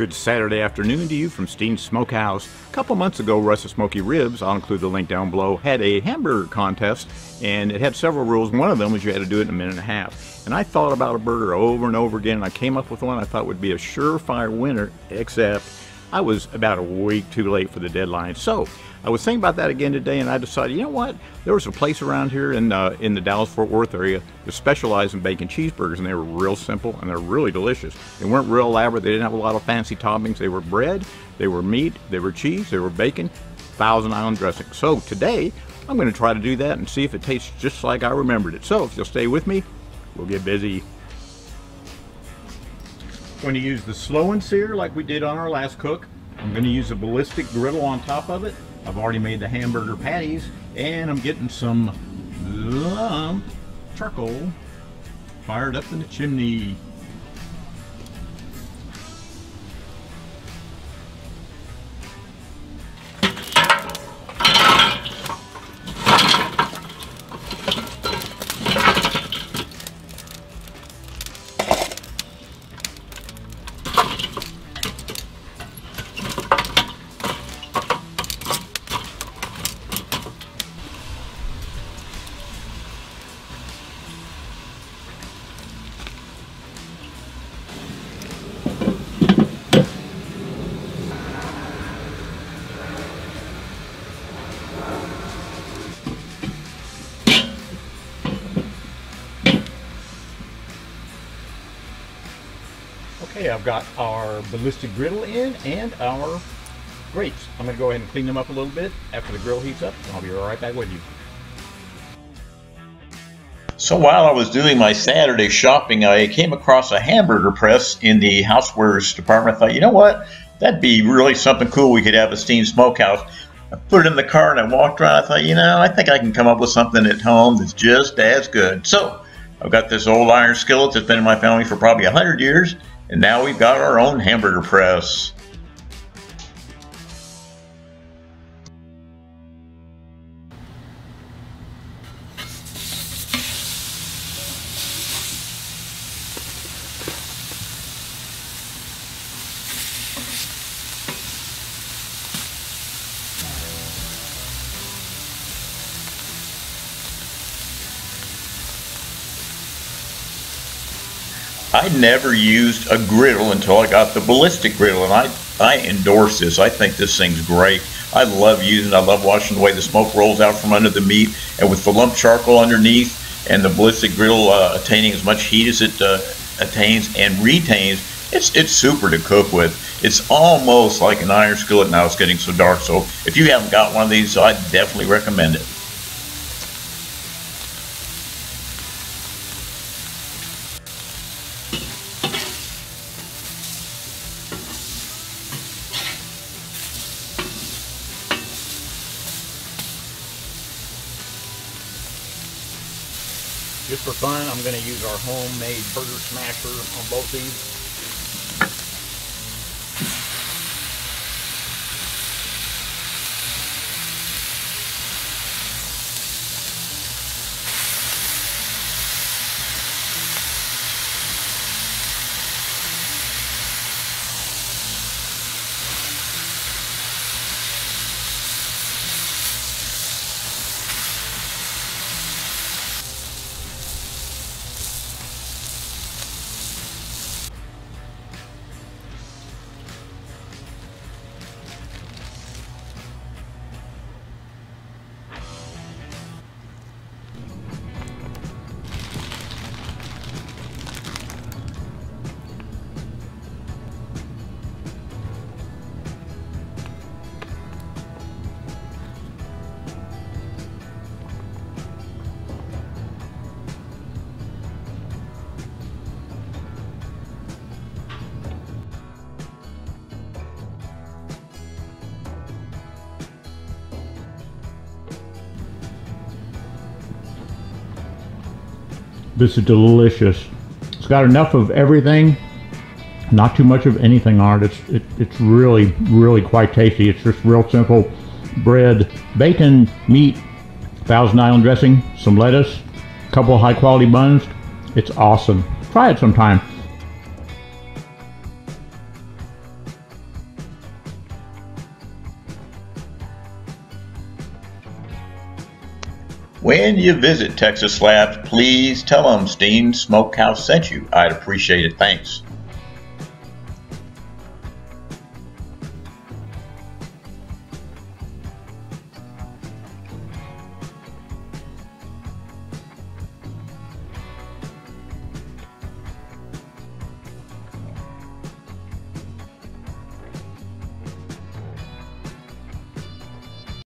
Good Saturday afternoon to you from Steen's Smokehouse. A couple months ago, Russ's Smoky Ribs, I'll include the link down below, had a hamburger contest, and it had several rules. One of them was you had to do it in a minute and a half. And I thought about a burger over and over again, and I came up with one I thought would be a surefire winner, except I was about a week too late for the deadline. So I was thinking about that again today, and I decided, you know what? There was a place around here in the Dallas-Fort Worth area that specialized in bacon cheeseburgers, and they were real simple, and they're really delicious. They weren't real elaborate. They didn't have a lot of fancy toppings. They were bread, they were meat, they were cheese, they were bacon, Thousand Island dressing. So today, I'm gonna try to do that and see if it tastes just like I remembered it. So if you'll stay with me, we'll get busy. I'm going to use the slow and sear like we did on our last cook. I'm going to use a ballistic griddle on top of it. I've already made the hamburger patties, and I'm getting some lump charcoal fired up in the chimney. Okay, I've got our ballistic griddle in and our grapes. I'm going to go ahead and clean them up a little bit after the grill heats up, and I'll be right back with you. So while I was doing my Saturday shopping, I came across a hamburger press in the housewares department. I thought, you know what? That'd be really something cool we could have at Steen's Smokehouse. I put it in the car and I walked around. I thought, you know, I think I can come up with something at home that's just as good. So I've got this old iron skillet that's been in my family for probably 100 years. And now we've got our own hamburger press. I never used a griddle until I got the ballistic griddle, and I endorse this. I think this thing's great. I love using it. I love watching the way the smoke rolls out from under the meat, and with the lump charcoal underneath and the ballistic griddle attaining as much heat as it attains and retains, it's super to cook with. It's almost like an iron skillet now. It's getting so dark, so if you haven't got one of these, I definitely recommend it. Just for fun, I'm going to use our homemade burger smasher on both these. This is delicious. It's got enough of everything, not too much of anything on it. It's really quite tasty. It's just real simple: bread, bacon, meat, Thousand Island dressing, some lettuce, a couple of high quality buns. It's awesome. Try it sometime. When you visit Texas Labs, please tell them Steen's Smokehouse sent you. I'd appreciate it. Thanks.